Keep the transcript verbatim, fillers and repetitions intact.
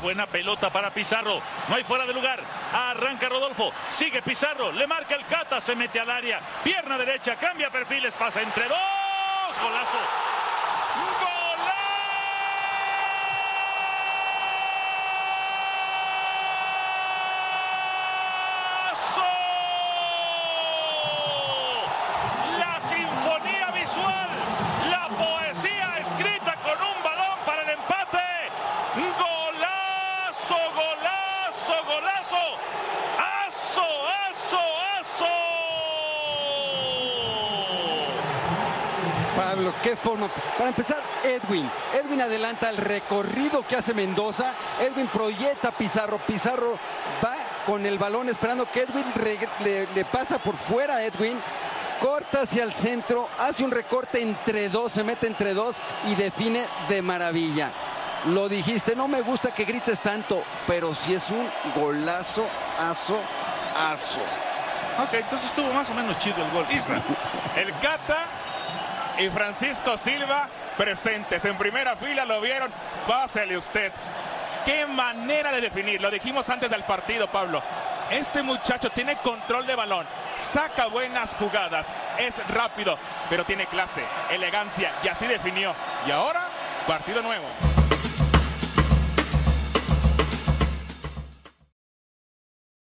buena pelota para Pizarro. No hay fuera de lugar. Arranca Rodolfo. Sigue Pizarro. Le marca el Cata. Se mete al área. Pierna derecha. Cambia perfiles. Pasa entre dos. Golazo. ¡Golazo! La sinfonía visual. La poesía escrita con un balón para el empate. ¡Golazo, golazo, golazo! ¡Aso, aso, aso! Pablo, qué forma. Para empezar, Edwin. Edwin adelanta el recorrido que hace Mendoza. Edwin proyecta a Pizarro. Pizarro va con el balón esperando que Edwin le, le pasa por fuera a Edwin. Corta hacia el centro, hace un recorte entre dos, se mete entre dos y define de maravilla. Lo dijiste, no me gusta que grites tanto, pero sí es un golazo, aso, aso. Ok, entonces estuvo más o menos chido el gol. Isla, el Cata y Francisco Silva presentes en primera fila, lo vieron, pásele usted. Qué manera de definir, lo dijimos antes del partido, Pablo. Este muchacho tiene control de balón, saca buenas jugadas, es rápido, pero tiene clase, elegancia y así definió. Y ahora, partido nuevo.